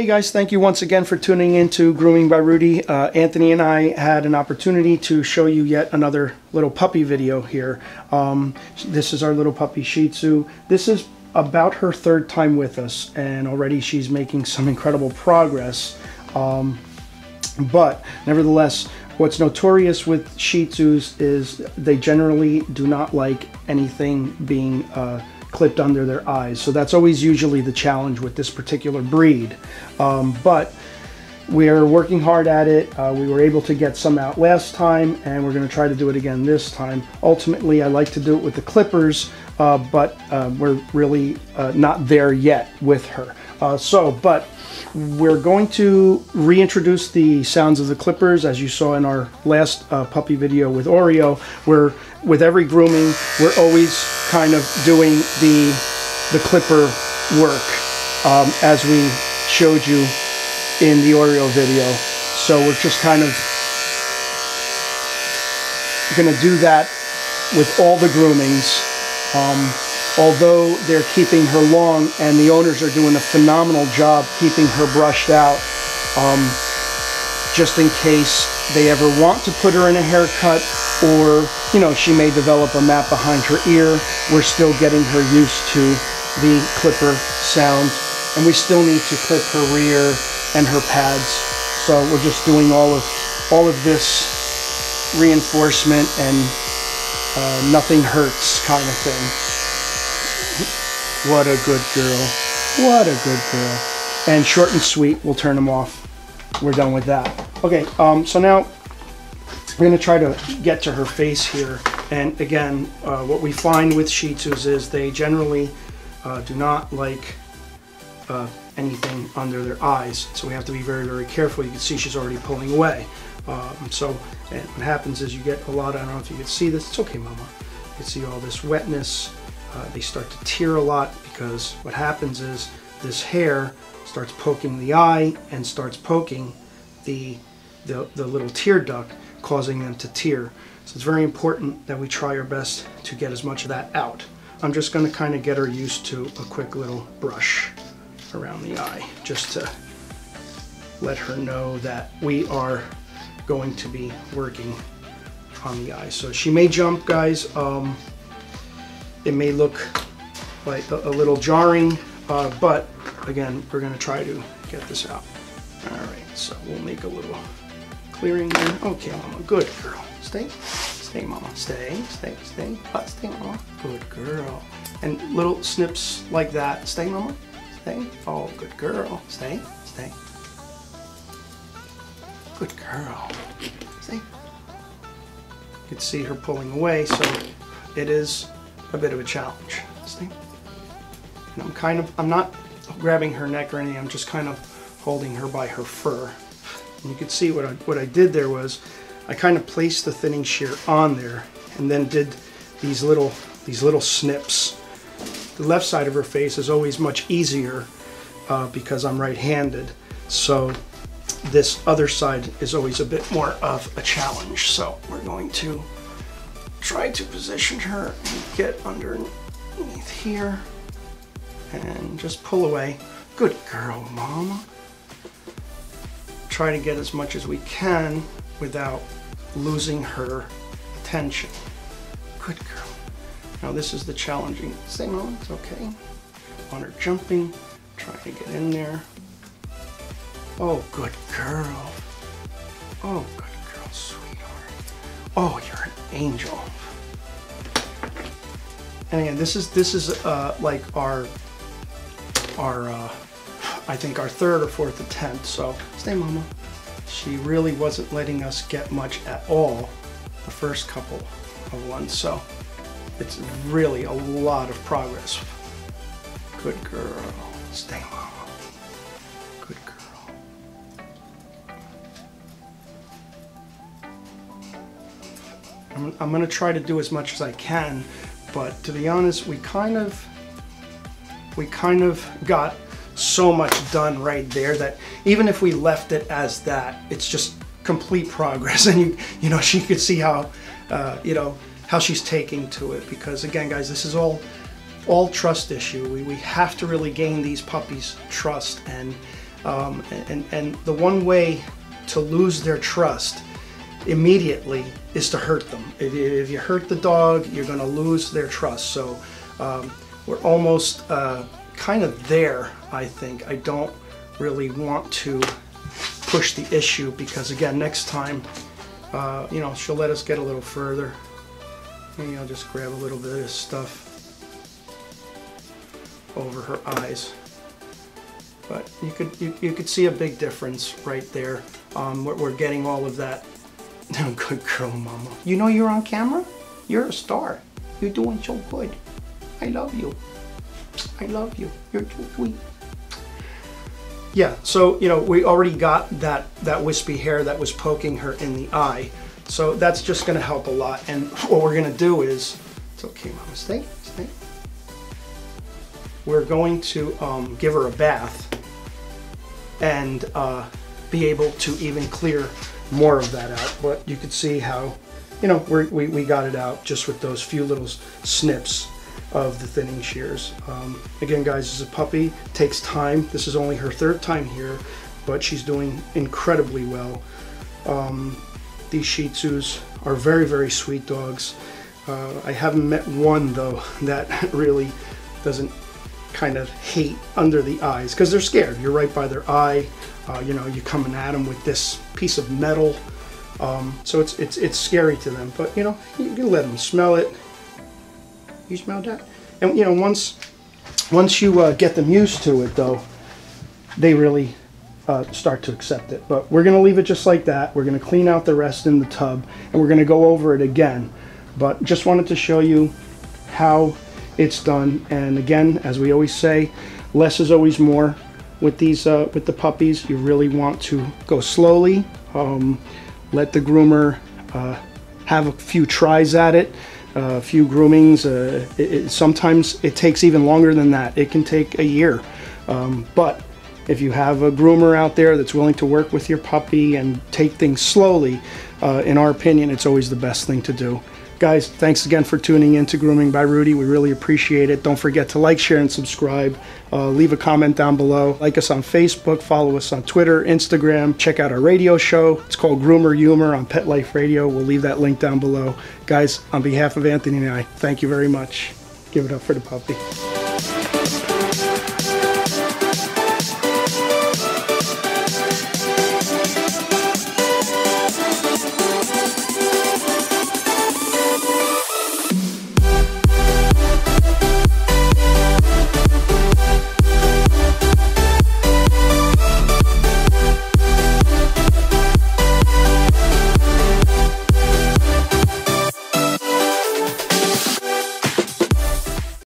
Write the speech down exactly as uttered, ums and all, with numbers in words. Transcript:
Hey guys, thank you once again for tuning in to Grooming by Rudy. Uh, Anthony and I had an opportunity to show you yet another little puppy video here. Um, this is our little puppy Shih Tzu. This is about her third time with us, and already she's making some incredible progress. Um, but nevertheless, what's notorious with Shih Tzus is they generally do not like anything being uh, clipped under their eyes. So that's always usually the challenge with this particular breed. Um, but we're working hard at it. Uh, we were able to get some out last time, and we're gonna try to do it again this time. Ultimately, I like to do it with the clippers, uh, but uh, we're really uh, not there yet with her. Uh, so, but we're going to reintroduce the sounds of the clippers, as you saw in our last uh, puppy video with Oreo, where with every grooming, we're always kind of doing the, the clipper work, um, as we showed you in the Oreo video. So we're just kind of gonna do that with all the groomings. Um, although they're keeping her long, and the owners are doing a phenomenal job keeping her brushed out, um, just in case they ever want to put her in a haircut, or, you know, she may develop a map behind her ear. We're still getting her used to the clipper sound, and we still need to clip her rear and her pads. So we're just doing all of all of this reinforcement and uh, nothing hurts kind of thing. What a good girl. What a good girl. And short and sweet, we'll turn them off. We're done with that. Okay, um, so now we're gonna try to get to her face here. And again, uh, what we find with Shih Tzus is they generally uh, do not like uh, anything under their eyes. So we have to be very, very careful. You can see she's already pulling away. Um, so and what happens is you get a lot, I don't know if you can see this. It's okay, Mama. You can see all this wetness. Uh, they start to tear a lot, because what happens is this hair starts poking the eye and starts poking the, the, the little tear duct, causing them to tear. So it's very important that we try our best to get as much of that out. I'm just going to kind of get her used to a quick little brush around the eye, just to let her know that we are going to be working on the eye. So she may jump, guys. Um, It may look like a, a little jarring, uh, but again, we're gonna try to get this out. All right, so we'll make a little clearing there. Okay, Mama, good girl. Stay, stay, Mama, stay, stay, stay, but stay, Mama, good girl. And little snips like that. Stay, Mama, stay, oh, good girl. Stay, stay, good girl, stay. You can see her pulling away, so it is a bit of a challenge. See? And I'm kind of, I'm not grabbing her neck or anything, I'm just kind of holding her by her fur. And you can see what I, what I did there was, I kind of placed the thinning shear on there, and then did these little, these little snips. The left side of her face is always much easier, uh, because I'm right-handed, so this other side is always a bit more of a challenge. So we're going to try to position her and get underneath here and just pull away. Good girl, Mama. Try to get as much as we can without losing her attention. Good girl. Now this is the challenging thing. Oh, it's okay. On her jumping, try to get in there. Oh, good girl. Oh, good girl, sweetheart. Oh, you're an angel. And again, this is this is uh, like our our uh, I think our third or fourth attempt. So stay, Mama. She really wasn't letting us get much at all the first couple of ones. So it's really a lot of progress. Good girl. Stay, Mama. Good girl. I'm going to try to do as much as I can, but to be honest, we kind of we kind of got so much done right there that even if we left it as that, it's just complete progress. And you you know, she could see how uh, you know, how she's taking to it, because again, guys, this is all all trust issue. We we have to really gain these puppies' trust, and Um, and, and the one way to lose their trust immediately is to hurt them. If you, if you hurt the dog, you're going to lose their trust. So um, we're almost uh, kind of there, I think. I don't really want to push the issue because, again, next time, uh, you know, she'll let us get a little further. Maybe I'll just grab a little bit of stuff over her eyes. But you could you, you could see a big difference right there. Um, we're, we're getting all of that. Oh, good girl, Mama. You know you're on camera? You're a star. You're doing so good. I love you. I love you. You're too sweet. Yeah, so, you know, we already got that, that wispy hair that was poking her in the eye. So that's just going to help a lot. And what we're going to do is... It's okay, Mama. Stay. Stay. We're going to um, give her a bath and uh, be able to even clear more of that out. But you can see how, you know, we're, we, we got it out just with those few little snips of the thinning shears. Um, again, guys, this is a puppy, takes time. This is only her third time here, but she's doing incredibly well. Um, these Shih Tzus are very, very sweet dogs. Uh, I haven't met one, though, that really doesn't kind of hate under the eyes, because they're scared. You're right by their eye. Uh, you know, you're coming at them with this piece of metal. Um, so it's, it's, it's scary to them, but you know, you can let them smell it. You smell that? And you know, once, once you uh, get them used to it though, they really uh, start to accept it. But we're going to leave it just like that. We're going to clean out the rest in the tub and we're going to go over it again. But just wanted to show you how it's done. And again, as we always say, less is always more with these uh, with the puppies. You really want to go slowly, um, let the groomer uh, have a few tries at it, uh, a few groomings. Uh, it, it, sometimes it takes even longer than that. It can take a year. Um, but if you have a groomer out there that's willing to work with your puppy and take things slowly, uh, in our opinion, it's always the best thing to do. Guys, thanks again for tuning in to Grooming by Rudy. We really appreciate it. Don't forget to like, share, and subscribe. Uh, leave a comment down below. Like us on Facebook. Follow us on Twitter, Instagram. Check out our radio show. It's called Groomer Humor on Pet Life Radio. We'll leave that link down below. Guys, on behalf of Anthony and I, thank you very much. Give it up for the puppy.